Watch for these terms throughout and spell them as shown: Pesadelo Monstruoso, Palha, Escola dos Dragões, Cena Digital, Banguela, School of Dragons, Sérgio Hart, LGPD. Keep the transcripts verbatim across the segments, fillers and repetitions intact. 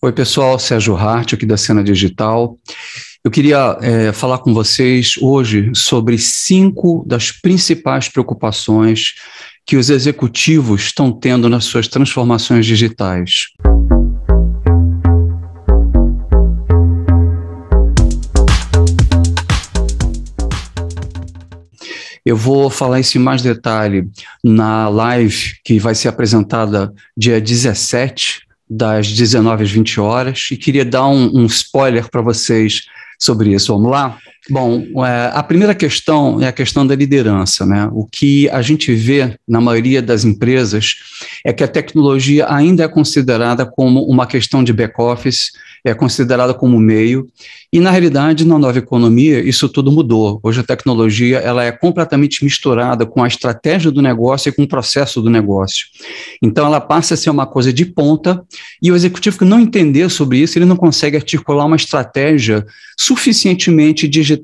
Oi, pessoal, Sérgio Hart, aqui da Cena Digital. Eu queria é, falar com vocês hoje sobre cinco das principais preocupações que os executivos estão tendo nas suas transformações digitais. Eu vou falar isso em mais detalhe na live que vai ser apresentada dia dezessete, das dezenove às vinte horas, e queria dar um, um spoiler para vocês sobre isso. Vamos lá? Bom, é, a primeira questão é a questão da liderança, né? O que a gente vê na maioria das empresas é que a tecnologia ainda é considerada como uma questão de back-office, é considerada como meio, e na realidade, na nova economia, isso tudo mudou. Hoje a tecnologia ela é completamente misturada com a estratégia do negócio e com o processo do negócio. Então ela passa a ser uma coisa de ponta, e o executivo que não entender sobre isso, ele não consegue articular uma estratégia suficientemente digital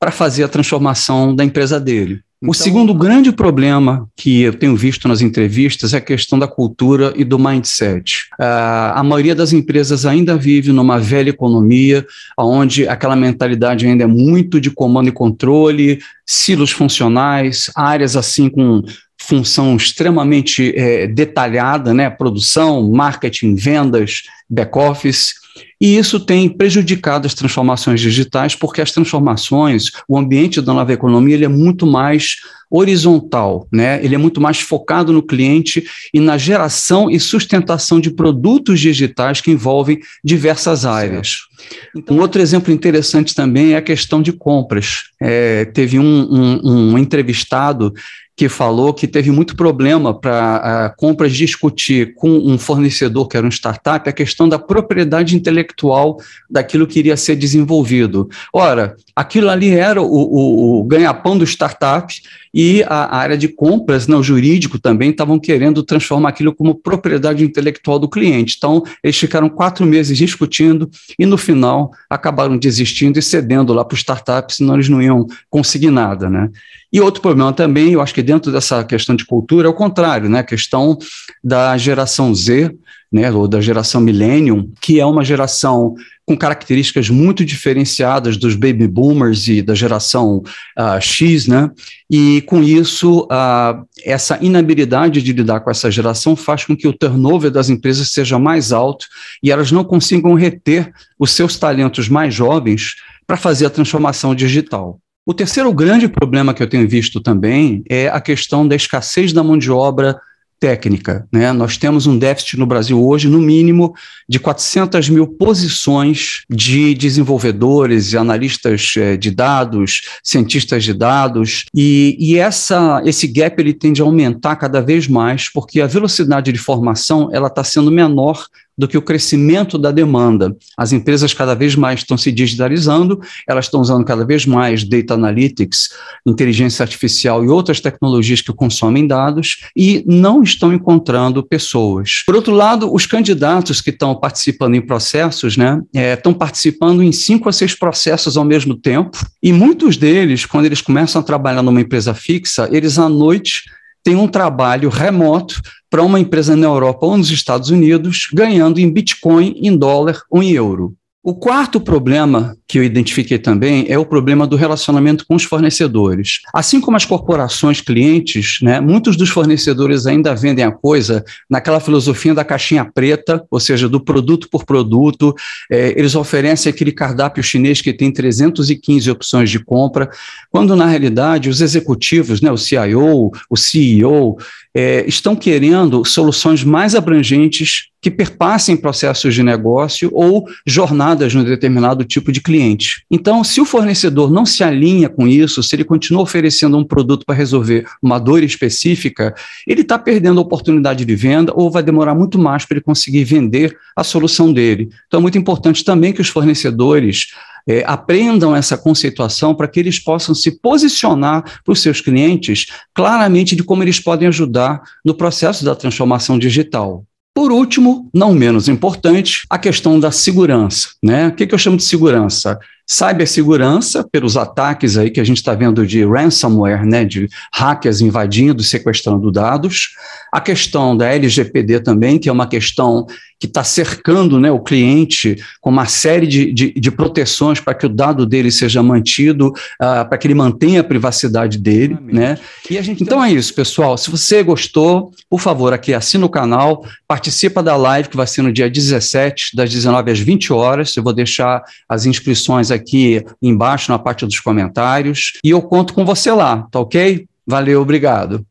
para fazer a transformação da empresa dele. Então, o segundo grande problema que eu tenho visto nas entrevistas é a questão da cultura e do mindset. Uh, a maioria das empresas ainda vive numa velha economia, onde aquela mentalidade ainda é muito de comando e controle, silos funcionais, áreas assim com função extremamente é, detalhada, né? Produção, marketing, vendas, back-office. E isso tem prejudicado as transformações digitais, porque as transformações, o ambiente da nova economia, ele é muito mais horizontal, né? Ele é muito mais focado no cliente e na geração e sustentação de produtos digitais que envolvem diversas áreas. Então, um outro exemplo interessante também é a questão de compras. É, teve um, um, um entrevistado que falou que teve muito problema para compras discutir com um fornecedor que era um startup a questão da propriedade intelectual daquilo que iria ser desenvolvido. Ora, aquilo ali era o, o, o ganha-pão do startup, e a, a área de compras, não, o jurídico também, estavam querendo transformar aquilo como propriedade intelectual do cliente. Então, eles ficaram quatro meses discutindo e, no final, acabaram desistindo e cedendo lá para o startup, senão eles não iam conseguir nada, né? E outro problema também, eu acho que dentro dessa questão de cultura, é o contrário, né? A questão da geração Z, né, ou da geração Millennium, que é uma geração com características muito diferenciadas dos baby boomers e da geração uh, X, né? E com isso, uh, essa inabilidade de lidar com essa geração faz com que o turnover das empresas seja mais alto e elas não consigam reter os seus talentos mais jovens para fazer a transformação digital. O terceiro grande problema que eu tenho visto também é a questão da escassez da mão de obra técnica, né? Nós temos um déficit no Brasil hoje, no mínimo, de quatrocentas mil posições de desenvolvedores, analistas de dados, cientistas de dados, e, e essa, esse gap ele tende a aumentar cada vez mais, porque a velocidade de formação ela está sendo menor do que o crescimento da demanda. As empresas cada vez mais estão se digitalizando, elas estão usando cada vez mais data analytics, inteligência artificial e outras tecnologias que consomem dados e não estão encontrando pessoas. Por outro lado, os candidatos que estão participando em processos, né, é, estão participando em cinco a seis processos ao mesmo tempo, e muitos deles, quando eles começam a trabalhar numa empresa fixa, eles à noite têm um trabalho remoto para uma empresa na Europa ou nos Estados Unidos, ganhando em Bitcoin, em dólar ou em euro. O quarto problema que eu identifiquei também é o problema do relacionamento com os fornecedores. Assim como as corporações clientes, né, muitos dos fornecedores ainda vendem a coisa naquela filosofia da caixinha preta, ou seja, do produto por produto. É, eles oferecem aquele cardápio chinês que tem trezentas e quinze opções de compra, quando na realidade os executivos, né, o C I O, o C E O, é, estão querendo soluções mais abrangentes que perpassem processos de negócio ou jornadas de um determinado tipo de cliente. Então, se o fornecedor não se alinha com isso, se ele continua oferecendo um produto para resolver uma dor específica, ele está perdendo a oportunidade de venda ou vai demorar muito mais para ele conseguir vender a solução dele. Então, é muito importante também que os fornecedores É, aprendam essa conceituação para que eles possam se posicionar para os seus clientes claramente de como eles podem ajudar no processo da transformação digital. Por último, não menos importante, a questão da segurança, né? O que, que eu chamo de segurança? Cibersegurança, pelos ataques aí que a gente está vendo de ransomware, né, de hackers invadindo e sequestrando dados. A questão da L G P D também, que é uma questão que está cercando, né, o cliente com uma série de, de, de proteções para que o dado dele seja mantido, uh, para que ele mantenha a privacidade dele. Ah, né? E a gente então, então é isso, pessoal. Se você gostou, por favor, aqui assina o canal, participa da live que vai ser no dia dezessete, das dezenove às vinte horas. Eu vou deixar as inscrições aqui embaixo na parte dos comentários. E eu conto com você lá, tá ok? Valeu, obrigado.